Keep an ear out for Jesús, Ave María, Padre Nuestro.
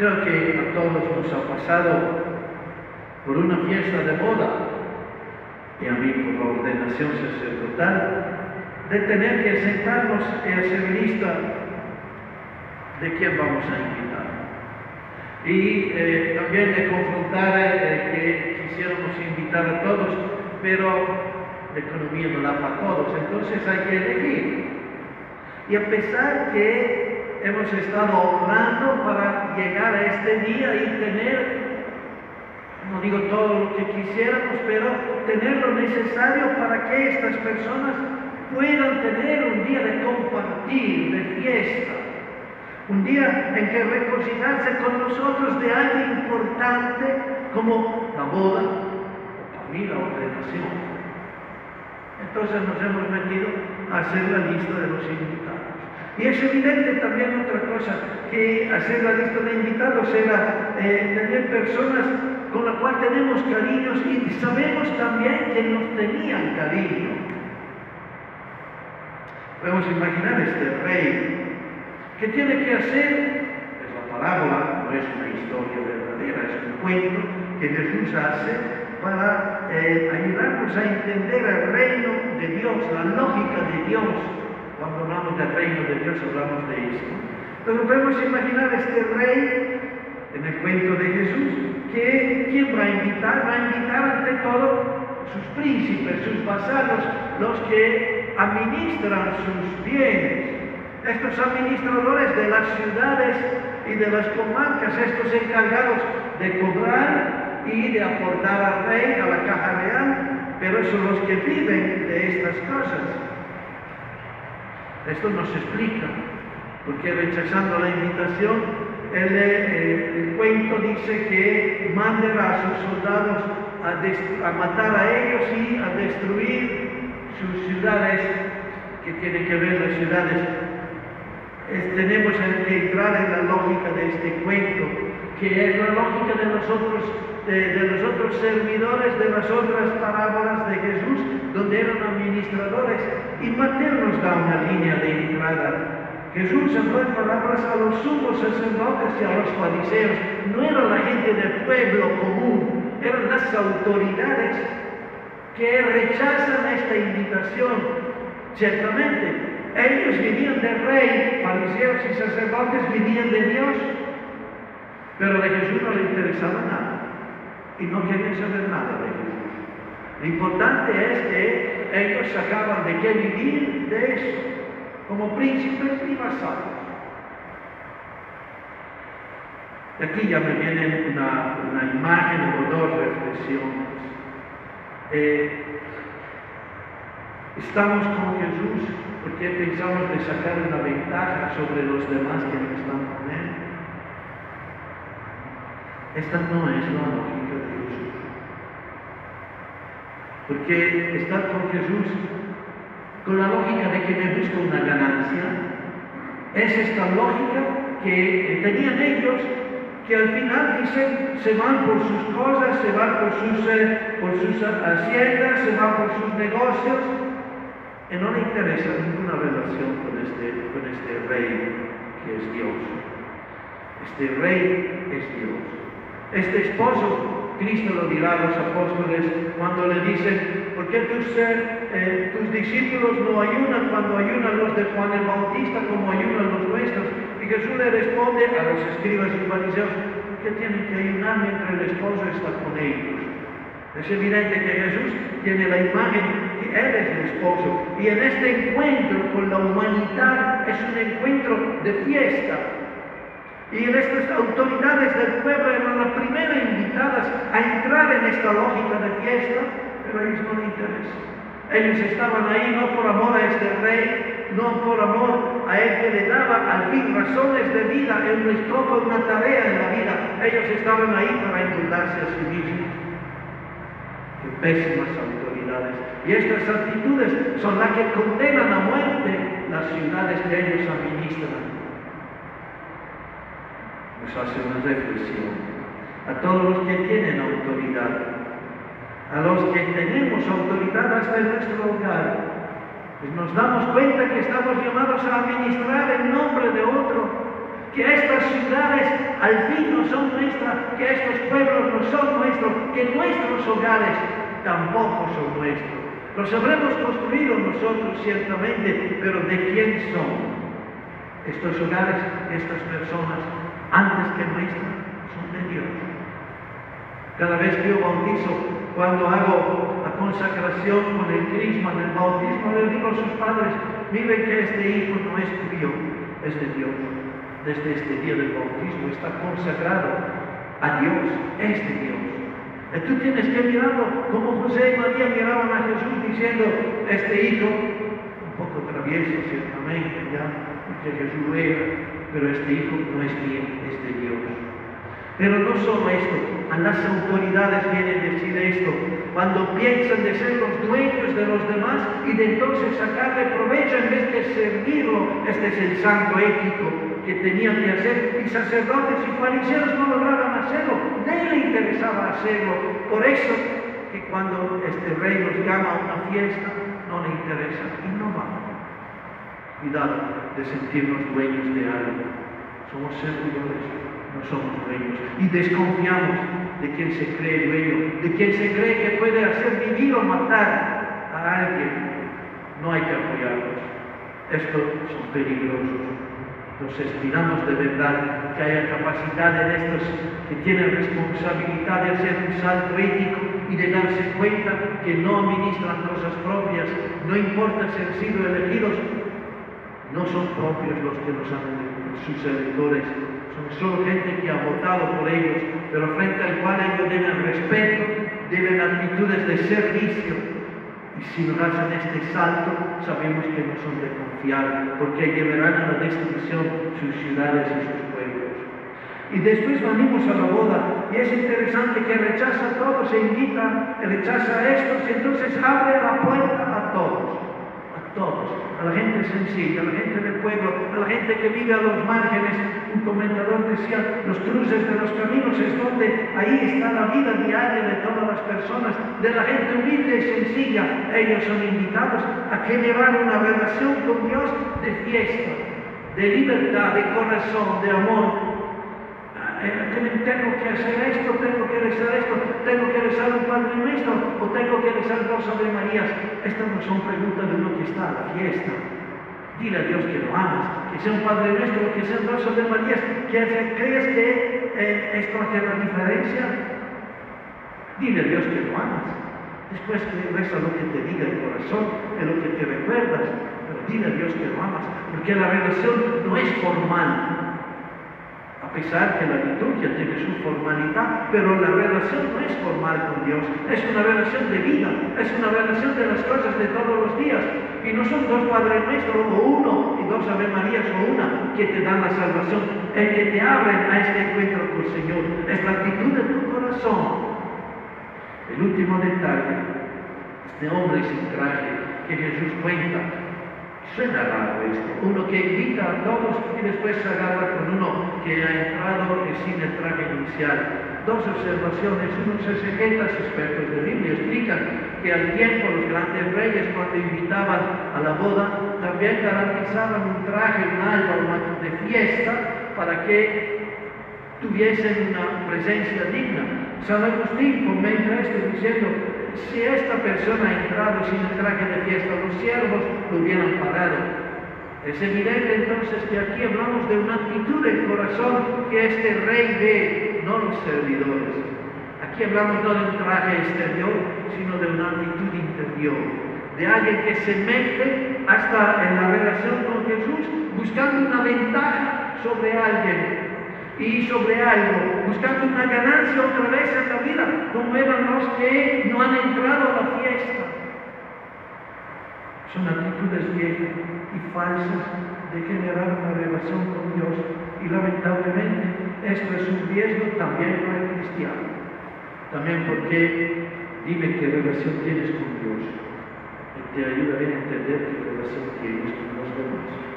Creo que a todos nos ha pasado por una fiesta de boda y a mí por la ordenación sacerdotal de tener que sentarnos y hacer lista de quién vamos a invitar y también de confrontar que quisiéramos invitar a todos, pero la economía no da para todos, entonces hay que elegir. Y a pesar que hemos estado orando para llegar a este día y tener, no digo todo lo que quisiéramos, pero tener lo necesario para que estas personas puedan tener un día de compartir, de fiesta, un día en que reconciliarse con nosotros de algo importante como la boda o familia o relación. Entonces nos hemos metido a hacer la lista de los invitados. Y es evidente también otra cosa, que hacer la lista de invitados era tener personas con las cuales tenemos cariños y sabemos también que nos tenían cariño. Podemos imaginar este rey. ¿Qué tiene que hacer? Pues la parábola no es una historia verdadera, es un cuento que Jesús hace para ayudarnos a entender el reino de Dios, la lógica de Dios. Cuando hablamos del reino de Dios hablamos de esto. Entonces podemos imaginar este rey en el cuento de Jesús, que ¿quién va a invitar? Va a invitar ante todo sus príncipes, sus vasalos, los que administran sus bienes. Estos administradores de las ciudades y de las comarcas, estos encargados de cobrar y de aportar al rey, a la caja real, pero son los que viven de estas cosas. Esto nos explica, porque rechazando la invitación, el cuento dice que mandará a sus soldados a matar a ellos y a destruir sus ciudades, que tienen que ver las ciudades. Tenemos que entrar en la lógica de este cuento, que es la lógica de nosotros, de los otros servidores de las otras parábolas de Jesús, donde eran administradores. Y Mateo nos da una línea de entrada. Jesús habló en palabras a los sumos sacerdotes y a los fariseos. No era la gente del pueblo común, eran las autoridades que rechazan esta invitación. Ciertamente, ellos vivían del rey, fariseos y sacerdotes vivían de Dios, pero a Jesús no le interesaba nada. Y no querían saber nada de ellos. Lo importante es que ellos sacaban de qué vivir de eso, como príncipes y vasallos. Aquí ya me viene una imagen o dos reflexiones. Estamos con Jesús porque pensamos de sacar una ventaja sobre los demás que no están con Él. Esta no es la lógica de Jesús. Porque estar con Jesús, con la lógica de que me busco una ganancia, es esta lógica que tenían ellos, que al final dicen, se van por sus cosas, se van por sus haciendas, se van por sus negocios, y no le interesa ninguna relación con este rey que es Dios. Este rey es Dios. Este esposo, Cristo lo dirá a los apóstoles cuando le dicen, ¿por qué tus discípulos no ayunan cuando ayunan los de Juan el Bautista como ayunan los nuestros? Y Jesús le responde a los escribas y fariseos, ¿por qué tienen que ayunar mientras el esposo está con ellos? Es evidente que Jesús tiene la imagen que Él es el esposo. Y en este encuentro con la humanidad es un encuentro de fiesta. Y estas autoridades del pueblo eran las primeras invitadas a entrar en esta lógica de fiesta, pero a ellos no les interesa. Ellos estaban ahí no por amor a este rey, no por amor a él que le daba al fin razones de vida, él les tocó una tarea en la vida. Ellos estaban ahí para endulzarse a sí mismos. Qué pésimas autoridades. Y estas actitudes son las que condenan a muerte las ciudades que ellos administran. Nos hace una reflexión a todos los que tienen autoridad, a los que tenemos autoridad hasta en nuestro hogar, pues nos damos cuenta que estamos llamados a administrar en nombre de otro, que estas ciudades al fin no son nuestras, que estos pueblos no son nuestros, que nuestros hogares tampoco son nuestros. Los habremos construido nosotros ciertamente, pero ¿de quién son? Estos hogares, estas personas, antes que nuestras, son de Dios. Cada vez que yo bautizo, cuando hago la consacración con el crisma, del bautismo, le digo a sus padres, miren que este hijo no es tuyo, es de Dios. Desde este día del bautismo está consagrado a Dios, es de Dios. Y tú tienes que mirarlo como José y María miraban a Jesús diciendo, este hijo, un poco travieso ciertamente, ya, porque Jesús era, pero este hijo no es mío, es de Dios. Pero no solo esto, a las autoridades vienen decir esto, cuando piensan de ser los dueños de los demás y de entonces sacarle provecho en vez de servirlo. Este es el santo ético que tenían que hacer, y sacerdotes y fariseos no lograban hacerlo, nadie le interesaba hacerlo. Por eso que cuando este rey los llama a una fiesta, no le interesa y no va. Cuidado de sentirnos dueños de algo, somos servidores, no somos dueños, y desconfiamos de quien se cree dueño, de quien se cree que puede hacer vivir o matar a alguien. No hay que apoyarlos, estos son peligrosos. Nos esperamos de verdad que haya capacidad de estos que tienen responsabilidad de hacer un salto ético y de darse cuenta que no administran cosas propias, no importa si han sido elegidos, no son propios los que nos han elegido, sus electores, son solo gente que ha votado por ellos, pero frente al cual ellos deben respeto, deben actitudes de servicio. Y si nos hacen este salto, sabemos que no son de confiar, porque llevarán a la destrucción sus ciudades y sus pueblos. Y después venimos a la boda, y es interesante que rechaza a todos, se invita, rechaza a estos, y entonces abre la puerta a todos, a todos. A la gente sencilla, a la gente del pueblo, a la gente que vive a los márgenes. Un comentador decía, los cruces de los caminos es donde ahí está la vida diaria de todas las personas, de la gente humilde y sencilla. Ellos son invitados a generar una relación con Dios de fiesta, de libertad, de corazón, de amor. Tengo que hacer esto, tengo que rezar esto, tengo que rezar un Padre Nuestro o tengo que rezar dos Ave Marías. Estas no son preguntas de lo que está a la fiesta. Dile a Dios que lo amas, que sea un Padre Nuestro, que sean dos Ave Marías. ¿Crees que esto hace la diferencia? Dile a Dios que lo amas. Después reza lo que te diga el corazón, es lo que te recuerdas, pero dile a Dios que lo amas, porque la relación no es formal. A pesar que la liturgia tiene su formalidad, pero la relación no es formal con Dios, es una relación de vida, es una relación de las cosas de todos los días, y no son dos Padres Nuestros o uno y dos Ave Marías o una que te dan la salvación. El que te abre a este encuentro con el Señor es la actitud de tu corazón. El último detalle, este hombre sin traje que Jesús cuenta, suena raro esto, uno que invita a todos y después se agarra con uno que ha entrado sin el traje inicial. Dos observaciones, uno se sequenta, los expertos de Biblia explican que al tiempo los grandes reyes cuando invitaban a la boda también garantizaban un traje, un alma de fiesta para que tuviesen una presencia digna. San Agustín comenta esto diciendo, si esta persona ha entrado sin el traje de fiesta, los siervos lo hubieran parado. Es evidente entonces que aquí hablamos de una actitud del corazón que este rey ve, no los servidores. Aquí hablamos no de un traje exterior, sino de una actitud interior, de alguien que se mete hasta en la relación con Jesús, buscando una ventaja sobre alguien y sobre algo, buscando una ganancia otra vez en la vida, como eran los que no han entrado a la fiesta. Son actitudes viejas y falsas de generar una relación con Dios, y lamentablemente esto es un riesgo también para el cristiano, también porque dime qué relación tienes con Dios, y te ayuda bien a entender qué relación tienes con los demás.